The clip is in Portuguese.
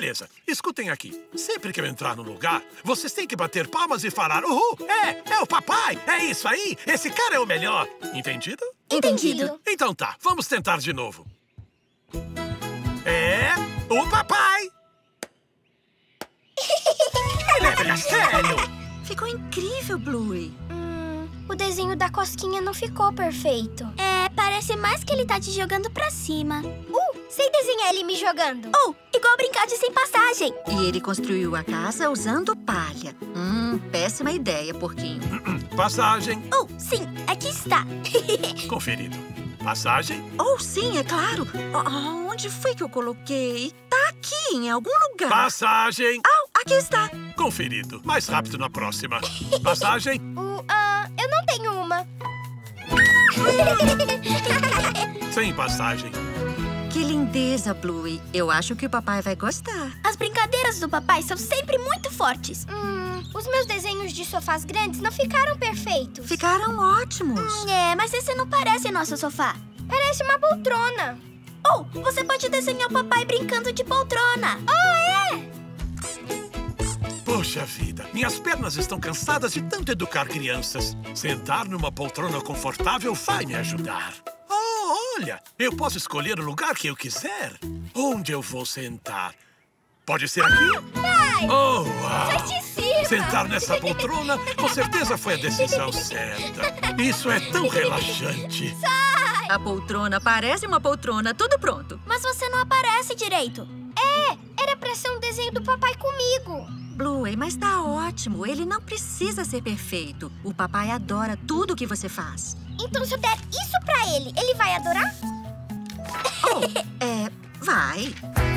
Beleza, escutem aqui. Sempre que eu entrar no lugar, vocês têm que bater palmas e falar: uhul, é o papai, é isso aí, esse cara é o melhor. Entendido? Entendido. Então tá, vamos tentar de novo. É o papai. Ele é bem sério. Ficou incrível, Bluey. O desenho da cosquinha não ficou perfeito. É, parece mais que ele tá te jogando pra cima. Sei desenhar ele me jogando. Igual brincar de sem passagem. E ele construiu a casa usando palha. Péssima ideia, porquinho. Passagem. Sim, aqui está. Conferido. Passagem? Sim, é claro. Onde foi que eu coloquei? Tá aqui, em algum lugar. Passagem. Aqui está. Conferido. Mais rápido na próxima. Passagem? Eu não tenho uma. Sem passagem. Que lindeza, Bluey. Eu acho que o papai vai gostar. As brincadeiras do papai são sempre muito fortes. Os meus desenhos de sofás grandes não ficaram perfeitos. Ficaram ótimos. Mas esse não parece nosso sofá. Parece uma poltrona. Você pode desenhar o papai brincando de poltrona. Poxa vida, minhas pernas estão cansadas de tanto educar crianças. Sentar numa poltrona confortável vai me ajudar. Olha, eu posso escolher o lugar que eu quiser. Onde eu vou sentar? Pode ser aqui? Vai! Uau! Sentar nessa poltrona com certeza foi a decisão certa. Isso é tão relaxante. Sai! A poltrona parece uma poltrona, tudo pronto. Mas você não aparece direito. Era pra ser um desenho do papai comigo. Bluey, mas tá ótimo. Ele não precisa ser perfeito. O papai adora tudo que você faz. Então, se eu der isso pra ele, ele vai adorar? Vai.